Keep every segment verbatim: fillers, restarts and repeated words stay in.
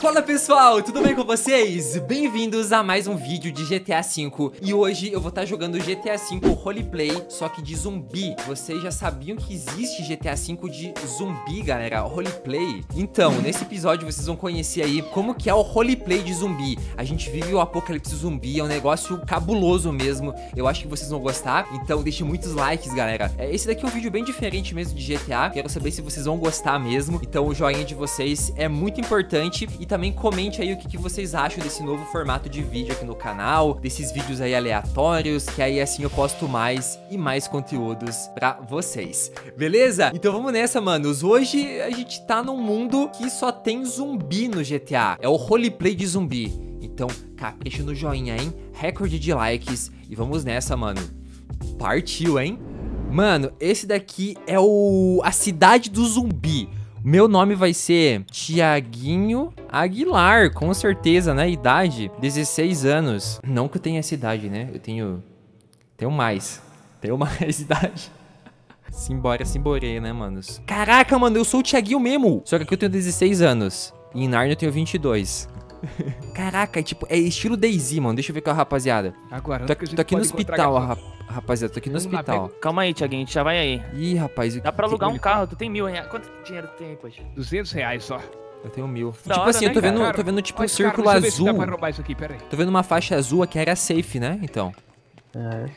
Fala pessoal, tudo bem com vocês? Bem-vindos a mais um vídeo de G T A cinco. E hoje eu vou estar jogando G T A cinco Roleplay, só que de zumbi. Vocês já sabiam que existe G T A cinco de zumbi, galera? Roleplay? Então, nesse episódio vocês vão conhecer aí como que é o roleplay de zumbi. A gente vive o apocalipse zumbi, é um negócio cabuloso mesmo. Eu acho que vocês vão gostar, então deixe muitos likes, galera. Esse daqui é um vídeo bem diferente mesmo de G T A. Quero saber se vocês vão gostar mesmo. Então o joinha de vocês é muito importante. E também comente aí o que, que vocês acham desse novo formato de vídeo aqui no canal, desses vídeos aí aleatórios, que aí assim eu posto mais e mais conteúdos pra vocês, beleza? Então vamos nessa, manos. Hoje a gente tá num mundo que só tem zumbi no G T A, é o roleplay de zumbi. Então capricha no joinha, hein? Recorde de likes e vamos nessa, mano. Partiu, hein? Mano, esse daqui é o... a cidade do zumbi. Meu nome vai ser Thiaguinho Aguilar, com certeza, né? Idade, dezesseis anos. Não que eu tenha essa idade, né? Eu tenho... Tenho mais. Tenho mais idade. Simbora, simborei, né, manos? Caraca, mano, eu sou o Thiaguinho mesmo. Só que aqui eu tenho dezesseis anos. E em Narnia eu tenho vinte e dois. Caraca, é tipo... É estilo Day-Z, mano. Deixa eu ver com a rapaziada. Agora, tô, tô aqui no hospital, rapaz. Rapaziada, tô aqui no hospital. Calma aí, Thiaguinho, a gente já vai aí. Ih, rapaz, eu... dá pra alugar um carro, tu tem mil reais. Quanto dinheiro tu tem aí, poxa? duzentos reais só. Eu tenho mil. Da tipo hora, assim, né, eu tô vendo, tô vendo tipo um círculo azul. Tô vendo uma faixa azul aqui, era safe, né? Então. É.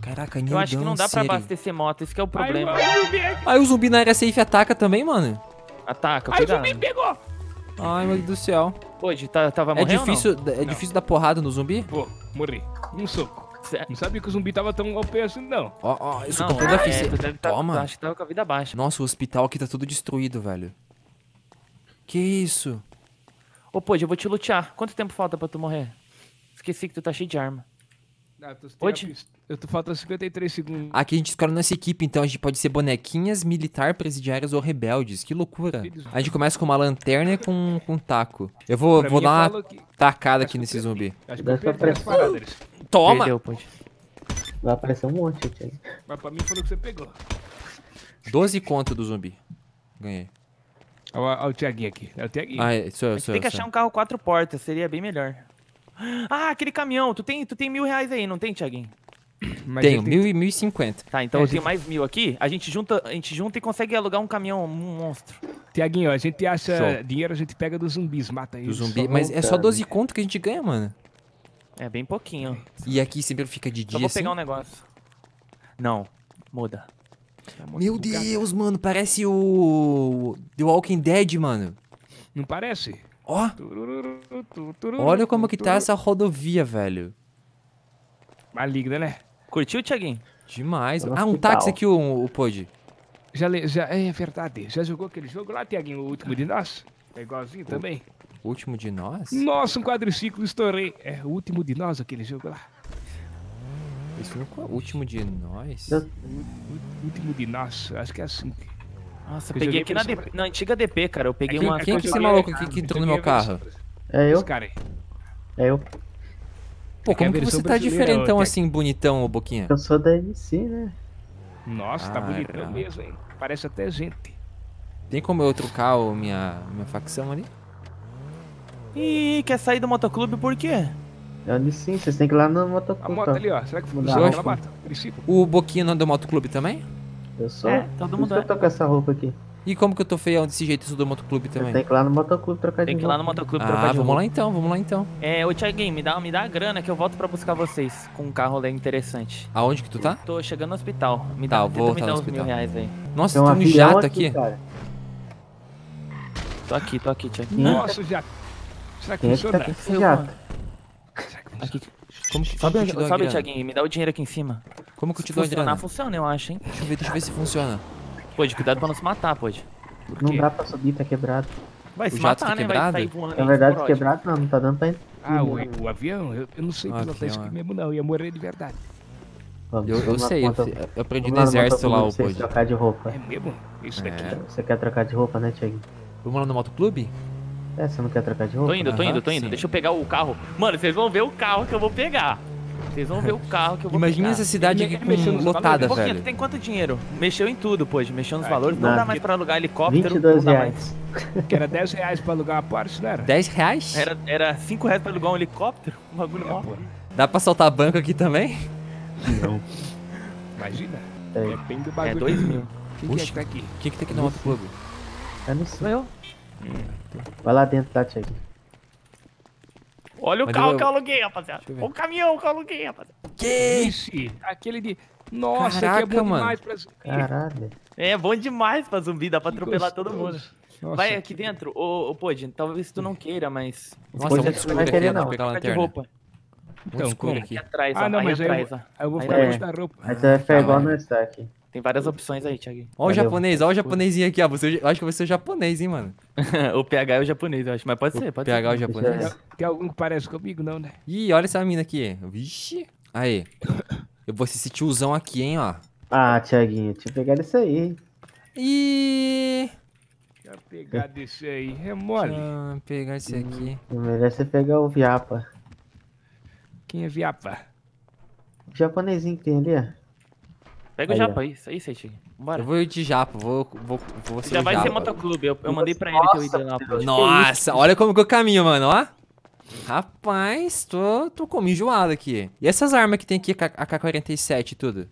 Caraca, eu acho que não dá pra abastecer moto, esse que é o problema. Aí o zumbi na área safe ataca também, mano. Ataca, cuidado. Aí o zumbi pegou! Ai, meu Deus do céu. Pô, tá, tava morrendo. É difícil, não? É não. Difícil dar porrada no zumbi? Pô, morri. Um soco. Certo. Não sabia que o zumbi tava tão O P assim, não. Ó, ó, oh, oh, isso não, com toda é, a eficiência. Tá, toma. Acho que tava com a vida baixa. Nossa, o hospital aqui tá tudo destruído, velho. Que isso? Ô, pô, eu vou te lutear. Quanto tempo falta pra tu morrer? Esqueci que tu tá cheio de arma. Ah, tu pode? Eu tô faltando cinquenta e três segundos. Aqui a gente escolhe nossa equipe, então a gente pode ser bonequinhas, militar, presidiários ou rebeldes. Que loucura. A gente começa com uma lanterna e com, com um taco. Eu vou, vou dar uma que... tacada acho aqui nesse zumbi. Acho que eu perdi as paradas. Toma! Perdeu, vai aparecer um monte aqui. Mas pra mim falou que você pegou. doze conto do zumbi. Ganhei. Olha o Thiaguinho aqui. É o Thiaguinho. Ah, é, sou eu, sou eu, tem que achar sou. um carro quatro portas, seria bem melhor. Ah, aquele caminhão, tu tem, tu tem mil reais aí, não tem, Thiaguinho? Mas tenho, mil e mil e cinquenta. Tá, então é, eu tenho gente... mais mil aqui, a gente, junta, a gente junta e consegue alugar um caminhão, um monstro. Thiaguinho, a gente acha Show. dinheiro, a gente pega dos zumbis, mata eles. Do zumbi, mas é só doze conto que a gente ganha, mano. É bem pouquinho. E aqui sempre fica de dia, só vou assim? pegar um negócio. Não, muda. Meu Deus, mano, parece o... The Walking Dead, mano. Não parece? Ó, oh. Olha como que tá essa rodovia, velho. Maligna, né? Curtiu, Thiaguinho? Demais. Ah, um táxi aqui, o Pod. Já, já, é verdade. Já jogou aquele jogo lá, Thiaguinho? O Último de Nós? É igualzinho o, também. Último de Nós? Nossa, um quadriciclo, estourei. É o Último de Nós, aquele jogo lá. Esse não é o Último de Nós? O, o, último de Nós, acho que é assim. Nossa, eu peguei aqui na, D P, na antiga D P, cara. Eu peguei é, uma... Quem é que esse maluco aqui que entrou no meu carro? É eu? É eu. Pô, como que você tá diferentão assim, bonitão, ô Boquinha? Eu sou da M C, né? Nossa, ah, tá bonitão mesmo, hein? Parece até gente. Tem como eu trocar o minha, minha facção ali? Ih, quer sair do motoclube por quê? Eu disse sim, vocês têm que ir lá no motoclube. A moto ali, ó. Será que funciona aquela moto? O Boquinha não é do motoclube também? Eu sou. É, todo mundo é. Eu tô com essa roupa aqui. E como que eu tô feião desse jeito, sou do motoclube também? Tem que ir lá no motoclube trocar de Tem que ir lá no motoclube trocar de Ah, vamos lá então, vamos lá então. É, ô Thiaguinho, me dá, me dá a grana que eu volto pra buscar vocês com um carro lá interessante. Aonde que tu tá? Eu tô chegando no hospital. Me dá, tá, vou me dar uns mil reais aí. Nossa, tem, tem um jato aqui. aqui cara. Tô aqui, tô aqui, Thiaguinho. Nossa, o jato. Será que funciona? Tá aqui, jato. Aqui. Como que Sobe, eu sobe Thiaguinho, me dá o dinheiro aqui em cima. Como que eu te dou a grana? Funciona, eu acho, hein? Deixa eu ver, deixa eu ver se funciona. Pode, cuidado pra não se matar, pode. Não dá pra subir, tá quebrado. Vai se matar, tá quebrado? Né? Vai voando, Na verdade, né? quebrado não, não tá dando pra... Ah, o, o avião? Eu, eu não sei pilotar ah, isso aqui mesmo não, eu ia morrer de verdade. Vamos, eu eu sei, conta... eu aprendi no exército lá, o pode. trocar de roupa. É mesmo? Isso daqui. É. Você quer trocar de roupa, né, Thiaguinho? Vamos lá no motoclube? É, você não quer trocar de roupa? Tô indo, tô indo, tô indo. Sim. Deixa eu pegar o carro. Mano, vocês vão ver o carro que eu vou pegar. Vocês vão ver o carro que eu vou Imagina pegar. Essa cidade aqui com lotada, velho. Pouquinho, tem quanto dinheiro? Mexeu em tudo, pois. Mexeu nos valores. Não dá mais pra alugar helicóptero. vinte e dois reais. Que era dez reais pra alugar uma Porsche, não era? dez reais? Era, era cinco reais pra alugar um helicóptero? Um bagulho mó. Dá pra soltar banco aqui também? Não. Imagina. É. Depende do bagulho. É dois mil. O que que tá aqui? O que que tem aqui no outro clube? Eu não sei. Eu. Vai lá dentro, tá, Thiago? Olha o Mas carro eu... que eu aluguei, rapaziada. Olha o caminhão que eu aluguei, rapaziada. Que esse? Aquele de... Nossa, Caraca, que é bom mano. demais pra zumbi. Caralho. É bom demais pra zumbi, dá pra que atropelar gostoso. todo mundo. Nossa. Vai aqui dentro, ô, ô Pode, talvez tu não queira, mas... Nossa, eu não vai querer não, pegar a lanterna. De roupa. Então, muito escuro aqui. aqui atrás, ah, ó, não, mas aí atrás, eu, eu vou ficar debaixo da roupa. Mas você vai ficar igual nós tá aqui. Tem várias opções aí, Thiaguinho. Ó o japonês, ó o japonesinho aqui, ó. Você, eu acho que vai ser o japonês, hein, mano. O P H é o japonês, eu acho. Mas pode o ser, pode P H ser. P H é o japonês. Tem algum que parece comigo, não, né? Ih, olha essa mina aqui. Vixe. Aí. Eu vou assistir tiozão aqui, hein, ó. Ah, Thiaguinho, tinha pegado isso aí, hein. Ih. Tinha pegado isso aí. É mole. Ah, pegar isso aqui. Hum, melhor você pegar o Viapa. Quem é Viapa? O japonesinho que tem ali, ó. Pega aí, o Japa aí, isso aí, Seitinho. Bora. Eu vou ir de Japa, vou, vou, vou ser Já o vai Japa. ser motoclube, eu, eu mandei pra ele Nossa, que eu ia lá. Pra... Nossa, olha como que eu caminho, mano, ó. Rapaz, tô, tô como enjoado aqui. E essas armas que tem aqui, A K quarenta e sete e tudo?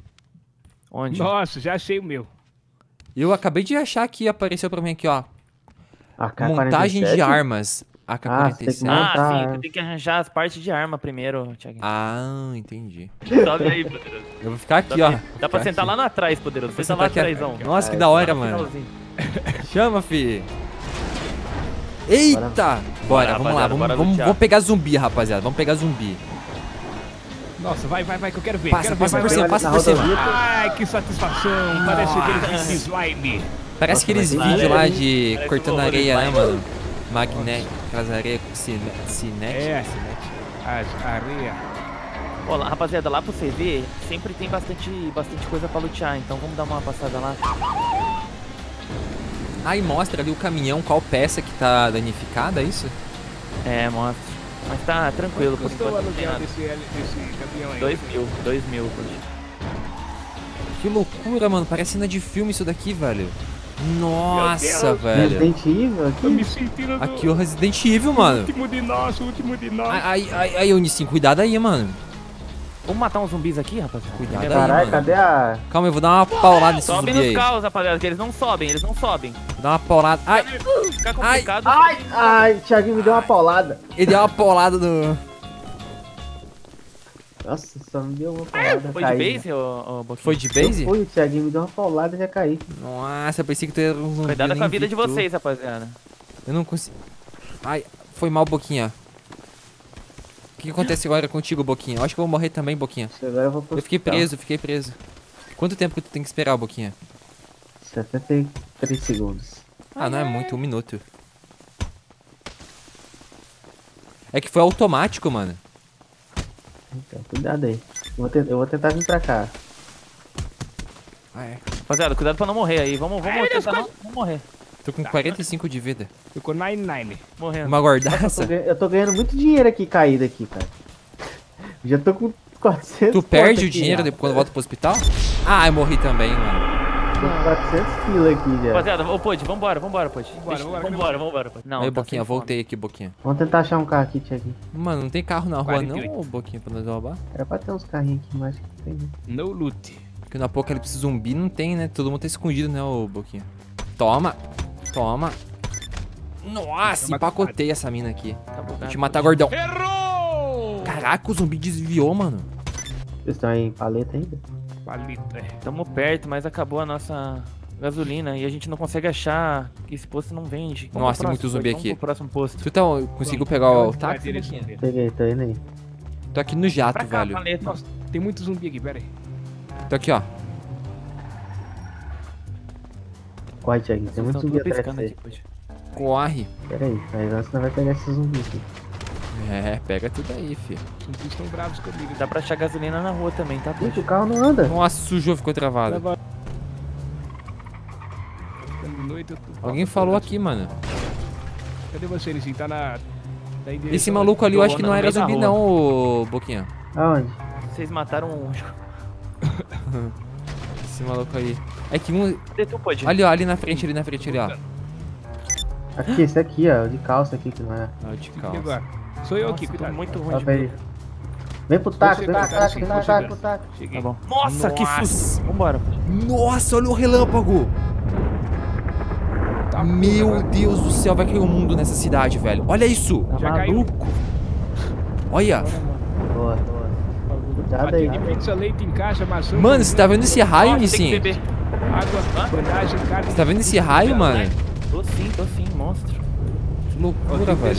Onde? Nossa, já achei o meu. Eu acabei de achar aqui, apareceu pra mim aqui, ó. Montagem de armas. A K quarenta e sete. Ah, ah, sim, tu tem que arranjar as partes de arma primeiro, Thiaguinho. Ah, entendi. Sobe aí, poderoso. Eu vou ficar aqui, Sobe ó. Aí. Dá pra sentar aqui. lá atrás, poderoso. Você tá lá atrásão. Nossa, que da hora, mano. Chama, fi. Eita! Bora, bora vamos lá. Vamos, vamos, vamos pegar zumbi, rapaziada. Vamos pegar zumbi. Nossa, vai, vai, vai, que eu quero ver. Passa, quero passa ver, por cima, passa por cima. Ai, que satisfação. Ah. Parece aqueles slime. Parece aqueles vídeos lá de cortando areia, né, mano? Magnético, aquelas areias com cinete. É, as areias. Olá, rapaziada, lá pro C V sempre tem bastante, bastante coisa pra lutear, então vamos dar uma passada lá. Aí mostra ali o caminhão, qual peça que tá danificada, é isso? É, mostra. Mas tá tranquilo, por enquanto não tem nada. Desse, desse caminhão aí. dois mil, dois mil, que loucura, mano, parece cena de filme isso daqui, velho. Nossa, velho. Resident Evil aqui? Eu me sentindo do... Aqui é o Resident Evil, mano. O último de nós, o último de nós. Aí, aí, aí, Unicim, cuidado aí, mano. Vamos matar uns zumbis aqui, rapaz? Cuidado Caralho, aí, Caralho, cadê a... Calma, eu vou dar uma paulada nesses zumbis aí. Sobe nos carros, rapaziada, que eles não sobem, eles não sobem. Vou dar uma paulada. Ai, fica complicado. Ai, ai, ai, o Thiaguinho me deu uma paulada. Ele deu uma paulada no... Nossa, só me deu uma paulada. Ah, foi caída. de base, ô Boquinha? Foi de base? Foi, o Thiaguinho me deu uma paulada e já caí. Nossa, eu pensei que tu era um zumbi. Cuidado com a vida de vocês, rapaziada. Eu não consigo. Ai, foi mal, Boquinha. O que acontece agora contigo, Boquinha? Eu acho que eu vou morrer também, Boquinha. Agora eu, vou eu fiquei preso, fiquei preso. Quanto tempo que tu tem que esperar, Boquinha? setenta e três segundos. Ah, é. Não é muito, um minuto. É que foi automático, mano. Então, cuidado aí. Eu vou, tentar, eu vou tentar vir pra cá. Ah, é. Rapaziada, cuidado pra não morrer aí. Vamos, vamos Ai, tentar não, não morrer. Tô com tá. quarenta e cinco de vida. Tô com noventa e nove. Morrendo. Uma gordaça. Eu tô, eu tô ganhando muito dinheiro aqui, caído aqui, cara. Já tô com quatrocentos. Tu perde o dinheiro depois quando volta pro hospital? Ah, eu morri também, mano. Tô com quatrocentos pila aqui, já. Rapaziada, ô, Pode, vambora, vambora, Pode. Vambora, Deixa, vambora, vambora, vambora, Pode. Não, aí, tá Boquinha, voltei aqui, Boquinha. Vamos tentar achar um carro aqui, Thiaguinho. Mano, não tem carro na rua quarenta e oito. Não, Boquinha, pra nós roubar? Era pra ter uns carrinhos aqui, mas acho que tem, né? No loot. Porque no apocalipse zumbi não tem, né? Todo mundo tá escondido, né, ô, Boquinha? Toma, toma. Nossa, empacotei essa mina aqui. Tá bom, Vou te matar, gordão. Errou! Caraca, o zumbi desviou, mano. Vocês estão aí em paleta ainda? Estamos perto, mas acabou a nossa gasolina e a gente não consegue achar. Esse posto não vende. Vamos nossa, tem muito zumbi aqui. Próximo posto. Tu tá, conseguiu Bom, pegar o táxi? Peguei, tô indo aí. Tô aqui no jato, pra cá, velho. Nossa, tem muito zumbi aqui, pera aí. Tô aqui, ó. Corre, Thiaguinho, tem muito zumbi atrás de você. Corre. Pera aí, aí nós não vai pegar esses zumbis aqui. É, pega tudo aí, filho. Os estão bravos comigo. Dá pra achar gasolina na rua também, tá? Gente, o carro não anda. Nossa, sujou, ficou travado. Trava... Alguém falou aqui, mano. Cadê você, Lizinho? Tá na... Tá Esse maluco ali eu acho que não era zumbi não, ô Boquinha. Aonde? vocês mataram um. Esse maluco aí. É que um. Pode. Ali, ó, ali na frente, ali na frente, ali, ó. Aqui, esse aqui, ó, de calça aqui que não é. Não, de calça. Sou eu aqui, cuidado. Muito ruim de mim. Vem pro taco, vem pro taco, vem pro taco, pro taco. Tá bom. Nossa, Nossa. que susto. Vambora. Nossa, olha o relâmpago. Tá Meu porra, Deus cara. do céu, vai cair o um mundo nessa cidade, velho. Olha isso. Tá Já maluco. Caiu. Olha. Boa, boa. Cuidado aí. Mano, você tá vendo esse raio, Nissin? Você tá vendo esse raio, mano? Tô sim, tô sim, monstro. Loucura, velho.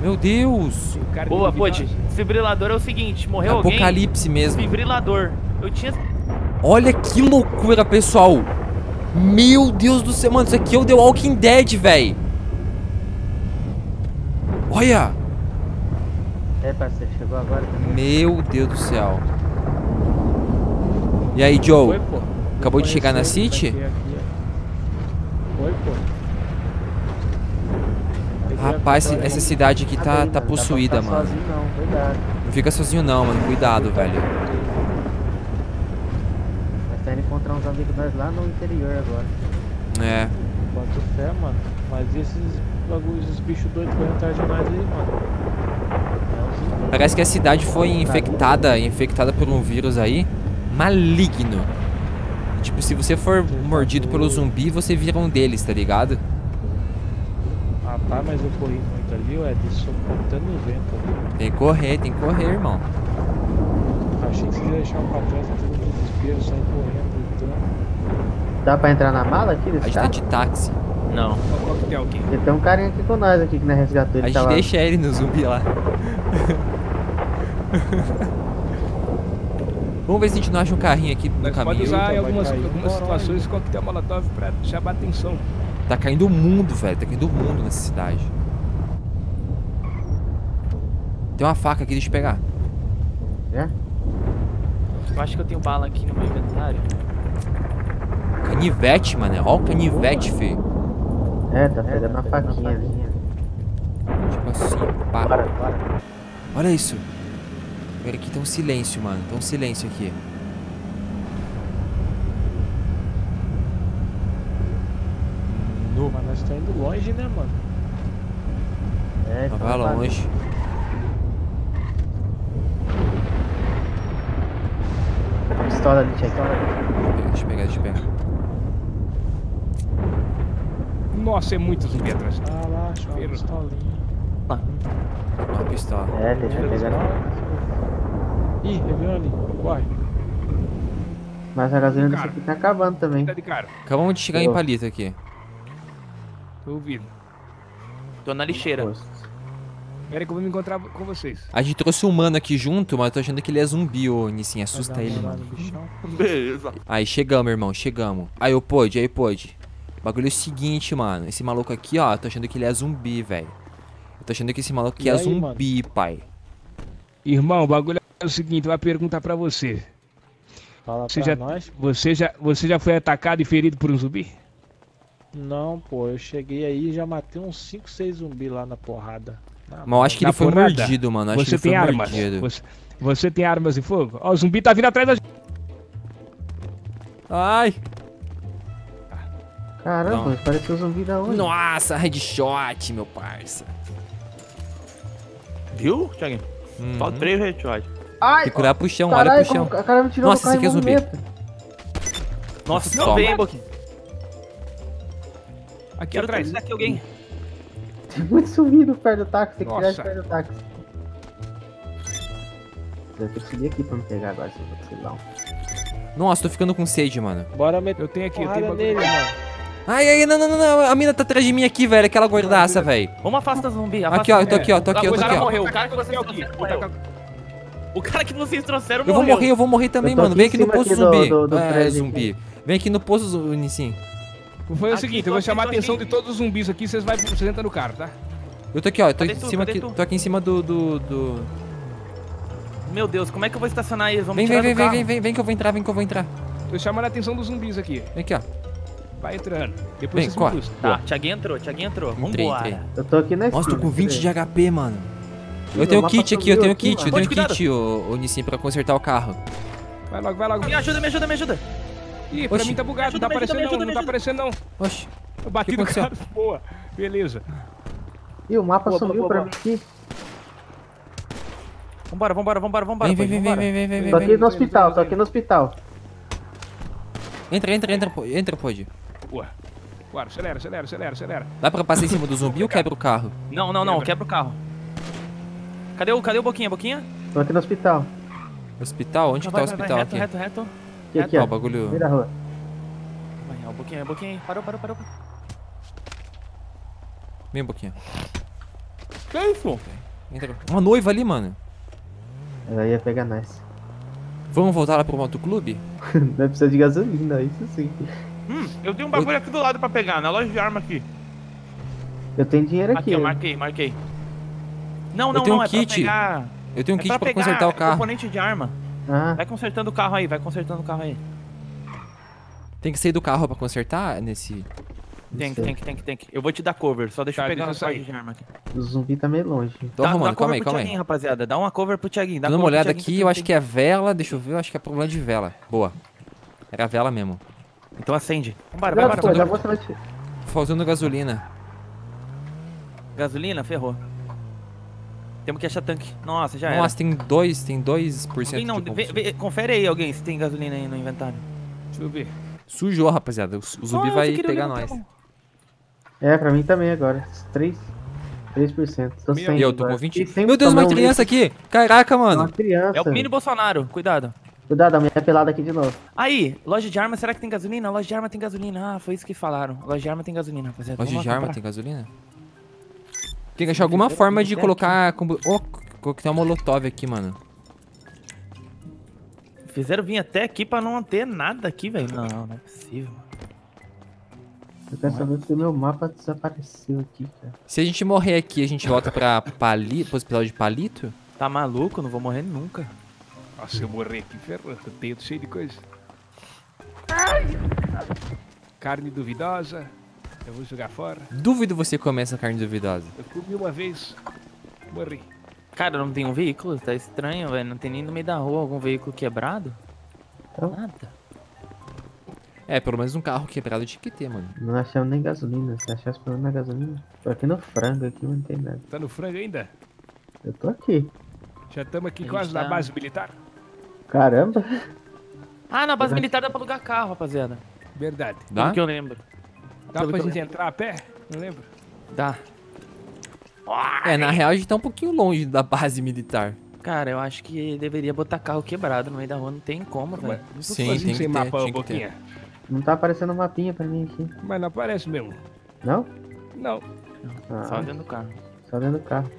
Meu Deus. Boa, pode. Desfibrilador é o seguinte, morreu alguém. Apocalipse mesmo. Desfibrilador. Eu tinha... Olha que loucura, pessoal. Meu Deus do céu. Mano, isso aqui é o The Walking Dead, velho. Olha. É, parceiro, chegou agora também. Meu Deus do céu. E aí, Joe? Foi, pô. Acabou de chegar na City? Aqui, aqui. Foi, pô. Rapaz, essa cidade aqui tá, tá possuída, mano. Não fica sozinho não, mano. Cuidado, velho. Vai sair encontrar uns amigos nós lá no interior agora. É. Bota fé, mano. Mas esses bagulhos, bichos doidos vão entrar de nós aí, mano. Parece que a cidade foi infectada, infectada por um vírus aí maligno. Tipo, se você for mordido pelo zumbi, você vira um deles, tá ligado? Tá, mas eu corri muito ali, ué, deixou cortando o vento ali. Tem que correr, tem que correr, irmão. Achei que você ia deixar pra trás, todo o desespero, sair correndo, então. Dá pra entrar na mala aqui desse carro? A gente tá de táxi. Não. Ele tem um carinha aqui com nós, aqui que não é resgatou, ele A gente tá deixa lá. ele no zumbi lá. Vamos ver se a gente não acha um carrinho aqui no Mas caminho. Pode usar em algumas, algumas situações o coquetel Molotov pra chamar atenção. Tá caindo o mundo, velho. Tá caindo o mundo nessa cidade. Tem uma faca aqui, deixa eu pegar. É? Eu acho que eu tenho bala aqui no meu inventário. Canivete, mano. Olha o canivete, filho. É, tá pegando uma faquinha ali. Tipo assim, pá. Bora, bora. Olha isso. Olha aqui, tá um silêncio, mano. Tá um silêncio aqui. Mas nós estamos indo longe, né, mano? É, vai longe. Pistola ali, tia. Deixa eu pegar, deixa eu pegar. Nossa, é muito zumbi atrás. Ah lá, achou uma pistolinha. Uma pistola. É, deixa eu pegar. Ih, pegou ali. Corre. Mas a gasolina desse aqui tá acabando também. Acabamos de chegar em Palito aqui. Ouvido. Tô na lixeira. Espera que eu vou me encontrar com vocês. A gente trouxe um mano aqui junto, mas eu tô achando que ele é zumbi, ô Nissin. Assusta ele, mano. Beleza. Aí, chegamos, irmão, chegamos. Aí, eu pude, aí, eu pude. O bagulho é o seguinte, mano. Esse maluco aqui, ó, eu tô achando que ele é zumbi, velho. Eu tô achando que esse maluco aqui é zumbi, pai. Irmão, o bagulho é o seguinte, eu vou perguntar pra você. Fala pra você já, nós. Você já, você já foi atacado e ferido por um zumbi? Não, pô, eu cheguei aí e já matei uns cinco, seis zumbis lá na porrada. Na Mas eu acho que ele foi porrada. mordido, mano. Acho você que ele tem foi armas. Mordido. Você, você tem armas de fogo? Ó, o zumbi tá vindo atrás da gente. Ai! Caramba, parece que o zumbi da onde? Nossa, headshot, meu parça. Viu, Thiaguinho? Uhum. Falta três headshots. Ai! Tem que curar pro chão, carai, olha pro chão. Como, cara, me tirou. Nossa, esse aqui é zumbi. Nossa, não vem, Boquinha. Aqui Quero atrás, aqui alguém. Tem muito subido perto do táxi, tem que tirar de perto do táxi. Eu tenho que subir aqui pra me pegar agora, se eu não. Nossa, tô ficando com sede, mano. Bora, eu tenho aqui, eu tenho bagulho. Ai, ai, não, não, não, não, a mina tá atrás de mim aqui, velho, aquela gordaça, velho. Vamos afastar zumbi, afasta. Aqui, ó, eu tô aqui, ó, tô aqui, ó, tô aqui, ó. O cara que vocês trouxeram morreu. O cara que vocês trouxeram morreu. Eu vou morrer, eu vou morrer também, mano. Vem aqui no posto zumbi. É, zumbi. Vem aqui no posto zumbi, Nissin. Foi o aqui, seguinte, eu vou chamar a atenção de todos os zumbis aqui, vocês vai vocês entram no carro, tá? Eu tô aqui, ó, eu tô aqui, tu, em cima aqui, tô aqui em cima do, do, do... Meu Deus, como é que eu vou estacionar eles? Vamos vem, tirar vem, vem, vem, vem, vem que eu vou entrar, vem que eu vou entrar. Tô chamando a atenção dos zumbis aqui. Vem aqui, ó. Vai entrando. Depois vem, corre. Tá, Thiaguinho entrou, Thiaguinho entrou. Vambora. Eu tô aqui na esquina. Nossa, tô com vinte de H P, mano. Eu tenho o kit aqui, eu tenho o kit, eu tenho o kit, ô Nissin, pra consertar o carro. Vai logo, vai logo. Me ajuda, me ajuda, me ajuda. Ih, pra mim tá bugado, não tá aparecendo não, não tá aparecendo não. Oxi. Eu bati no carro, boa. Beleza. Ih, o mapa sumiu pra mim aqui. Vambora, vambora, vambora, vambora. Vem, vem, vem, vem, vem, vem. Tô aqui no hospital, tô aqui no hospital. Entra, entra, entra, entra, pode. Ué. Claro, acelera, acelera, acelera, acelera. Dá pra passar em cima do zumbi ou quebra o carro? Não, não, não, quebra o carro. Cadê o, cadê o Boquinha, Boquinha? Tô aqui no hospital. Hospital? Onde que tá o hospital aqui? Reto, reto, reto. Que aqui, ó, o bagulho. Vira a rua. Vai, o Boquinha, o Boquinha. Parou, parou, parou. Vem, Boquinha. Que isso? Uma noiva ali, mano. Ela ia pegar nós. Vamos voltar lá pro motoclube? Vai precisar de gasolina, isso sim. Hum, eu tenho um bagulho aqui do lado pra pegar, na loja de arma aqui. Eu tenho dinheiro aqui. Aqui, eu marquei, marquei. Não, não, não, é pra pegar... Eu tenho um kit pra consertar o carro. Componente de arma. Ah. Vai consertando o carro aí, vai consertando o carro aí. Tem que sair do carro pra consertar nesse... Tem que, tem que, tem que, tem que. Eu vou te dar cover, só deixa eu pegar uma parte de arma aqui. O zumbi tá meio longe. Tô arrumando, calma aí, calma aí. Rapaziada, dá uma cover pro Thiaguinho. Dá uma olhada aqui, eu acho que é vela, deixa eu ver, eu acho que é problema de vela. Boa. Era vela mesmo. Então acende. Vambora, vai, vai, vai, vai, vai. Faltando gasolina. Gasolina? Ferrou. Temos que achar tanque. Nossa, já é. Nossa, tem dois, tem dois por cento. Não, de vê, vê, confere aí alguém se tem gasolina aí no inventário. Deixa eu ver. Sujou, rapaziada. O, o zumbi oh, vai pegar nós. É, pra mim também agora. três por cento. Tô sem. E eu tô com vinte por cento. Meu Deus, uma criança aqui. Caraca, mano. Uma criança. É o Mini Bolsonaro. Cuidado. Cuidado, a minha é pelada aqui de novo. Aí, loja de arma, será que tem gasolina? Loja de arma tem gasolina. Ah, foi isso que falaram. Loja de arma tem gasolina, rapaziada. Loja de arma tem gasolina? Tem que achar alguma forma de colocar... Ó, coquetel Molotov aqui, mano. Fizeram vir até aqui pra não ter nada aqui, velho. Não, não é possível, mano. Eu quero saber se o meu mapa desapareceu aqui, cara. Se a gente morrer aqui, a gente volta pra palito, hospital de palito? Tá maluco? Não vou morrer nunca. Nossa, se eu morrer aqui, ferrou, eu tenho cheio de coisa. Ai. Carne duvidosa, eu vou jogar fora. Duvido você comer essa carne duvidosa. Eu comi uma vez, morri. Cara, não tem um veículo? Tá estranho, velho. Não tem nem no meio da rua algum veículo quebrado? Nada. É, pelo menos um carro quebrado tinha que ter, mano. Não achamos nem gasolina. Se achasse pelo menos na gasolina. Tô aqui no frango, aqui não tem nada. Tá no frango ainda? Eu tô aqui. Já estamos aqui quase tá... na base militar. Caramba! Ah, na base militar dá pra alugar carro, rapaziada. Verdade. Dá? Que eu lembro. Dá pra gente entrar a pé? Não lembro. Dá. É, na real a gente tá um pouquinho longe da base militar. Cara, eu acho que deveria botar carro quebrado no meio da rua, não tem como, velho. Sim, tem que ter, mapa, tinha que ter. Não tá aparecendo um mapinha pra mim aqui. Mas não aparece mesmo. Não? Não. Ah, só dentro do carro. Só dentro do carro.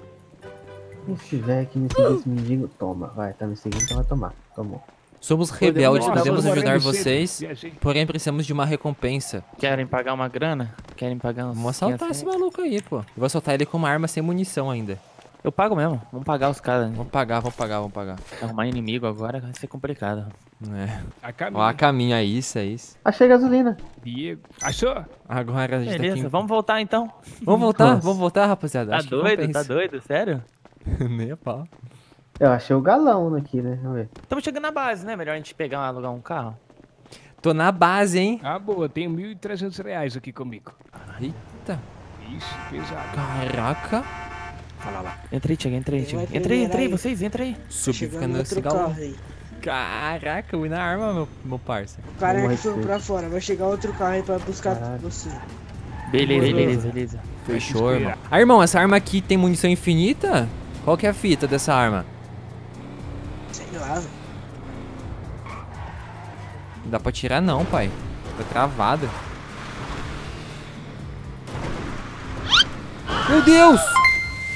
Se tiver aqui me seguir esse mendigo, toma. Vai, tá me seguindo, então vai tomar. Tomou. Somos rebeldes, podemos ajudar vocês, porém precisamos de uma recompensa. Querem pagar uma grana? Querem pagar uns... Vamos assaltar esse maluco aí, pô. Eu vou assaltar ele com uma arma sem munição ainda. Eu pago mesmo, vamos pagar os caras. Né? Vamos pagar, vamos pagar, vamos pagar. Arrumar inimigo agora vai ser complicado. É. A caminho. Ó, a caminho, é isso, é isso. Achei gasolina. Diego. Achou? Agora a gente Beleza, tá aqui... vamos voltar então. Vamos voltar, vamos voltar, rapaziada. Tá Acho doido, tá doido, sério? Meia pau. Eu achei o galão aqui, né? Vamos ver. Estamos chegando na base, né? Melhor a gente pegar, alugar um carro. Tô na base, hein? Ah, boa. Tenho mil e trezentos reais aqui comigo. Eita. Isso, pesado. Caraca. Fala lá. Entrei, Thiago, entrei, Thiago. Entrei, entrei, vocês, entrei. Subiu ficando esse galão. Caraca, eu fui na arma, meu, meu parça. O cara que foi pra fora. Vai chegar outro carro aí pra buscar você. Beleza, beleza, beleza. Fechou, irmão. Ah, irmão, essa arma aqui tem munição infinita? Qual que é a fita dessa arma? Sei lá, velho. Não dá pra tirar não, pai. Tá travado. Meu Deus!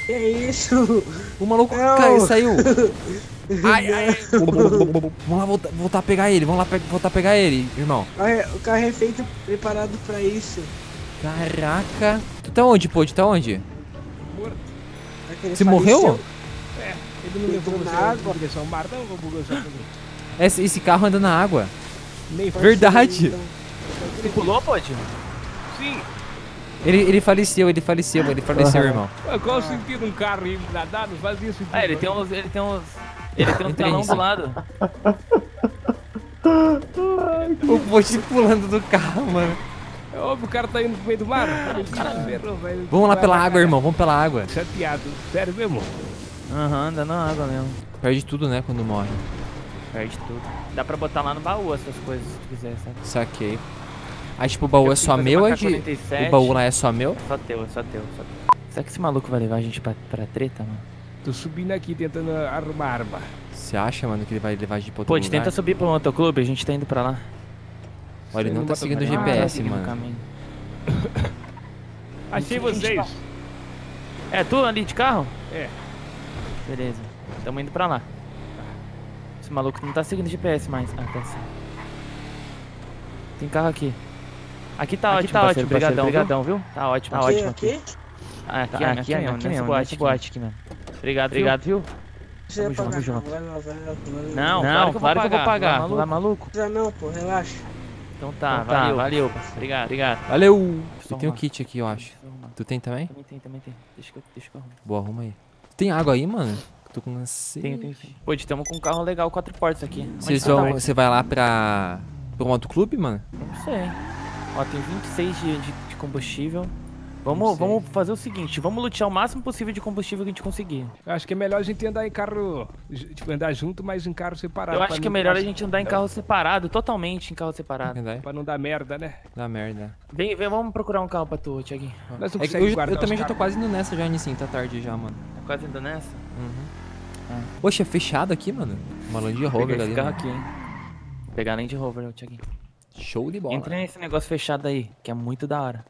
Que isso? O maluco caiu, saiu. Ai, ai. Vamos lá voltar, voltar a pegar ele. Vamos lá pe voltar a pegar ele, irmão. O carro é feito preparado pra isso. Caraca. Tu tá onde, pô? Tu tá onde? Ele Você faleceu. Morreu? É, ele não levou na água. Esse, esse carro anda na água. Nem Verdade. Ele pulou, pode? Sim. Ele, ele faleceu, ele faleceu, ele faleceu, uhum. irmão. Qual o sentido um carro nadar? Não faz isso. Ah, ele tem uns... Ele tem uns... Ele tem um telão do lado. O poste pulando do carro, mano. É óbvio, o cara tá indo pro meio do mar. Vamos lá pela água, irmão, vamos pela água. Chateado, sério mesmo? Aham, uhum, anda na água mesmo. Perde tudo, né, quando morre. Perde tudo. Dá pra botar lá no baú essas coisas, se tu quiser, sabe? Saquei. Aí, tipo, o baú é só meu ou é de... O baú lá é só meu? É só teu, é só teu, só teu. Será que esse maluco vai levar a gente pra, pra treta, mano? Tô subindo aqui, tentando arrumar arma. Você acha, mano, que ele vai levar a gente pra outro Pô, lugar? Pô, a gente tenta subir pro motoclube, a gente tá indo pra lá. Olha, ele não tá seguindo o G P S, mano. Achei vocês. É tu ali de carro? É. Beleza, tamo indo pra lá. Esse maluco não tá seguindo o G P S mais. Ah, tá sim. Tem carro aqui. Aqui tá aqui ótimo, tá parceiro, ótimo, parceiro, brigadão, viu? viu? Tá ótimo, tá aqui, ótimo aqui. Aqui? Ah, aqui, aqui, aqui, aqui, aqui, aqui, aqui, boate, boate aqui mesmo. Obrigado, obrigado, viu? Vamos junto, vamos junto. Não, não, claro que eu vou pagar. Lá, maluco? Já não, pô, relaxa. Então tá, então, tá valeu, valeu. Obrigado, obrigado. Valeu! Eu tenho um kit aqui, eu acho. Tu tem também? Também tem, também tem. Deixa que eu, deixa que eu arrumo. Boa, arruma aí. Tem água aí, mano? Tô com uma sede. Tem, tem, tem. Pô, estamos com um carro legal, quatro portas aqui. Você vai lá pra... pro motoclube, mano? Não sei. Ó, tem vinte e seis de, de, de combustível. Vamos, vamos fazer o seguinte, vamos lutear o máximo possível de combustível que a gente conseguir. Eu acho que é melhor a gente andar em carro, tipo, andar junto, mas em carro separado. Eu acho que é melhor a gente andar em carro separado, totalmente em carro separado. Pra não dar merda, né? Dá merda. Vem, vem, vamos procurar um carro pra tu, Thiaguinho. É, eu, eu também já tô quase indo nessa já, Nissim, tá tarde já, mano. Tá quase indo nessa? Uhum. É. Poxa, é fechado aqui, mano. Uma Land Rover ali, carro aqui, hein? Vou pegar a Land Rover, Thiaguinho. Show de bola. Entra nesse negócio fechado aí, que é muito da hora.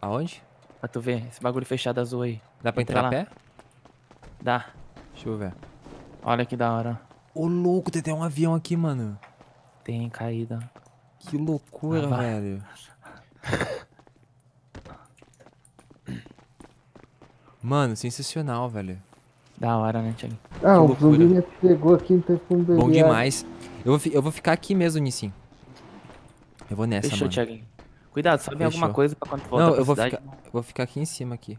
Aonde? Pra tu ver, esse bagulho fechado azul aí. Dá pra Entra entrar lá. a pé? Dá. Deixa eu ver. Olha que da hora. Ô, louco, tem até um avião aqui, mano. Tem caída. Que loucura, ah, velho. Mano, sensacional, velho. Da hora, né, Thiago? Ah, o Bruninho pegou aqui, não tem como beber. Bom demais. Eu vou, eu vou ficar aqui mesmo, Nissim. Eu vou nessa, Fechou, mano. Thiaguinho. Cuidado, sobe Fechou. alguma coisa pra quando tu volta Não, pra eu vou cidade. Ficar, eu vou ficar aqui em cima aqui.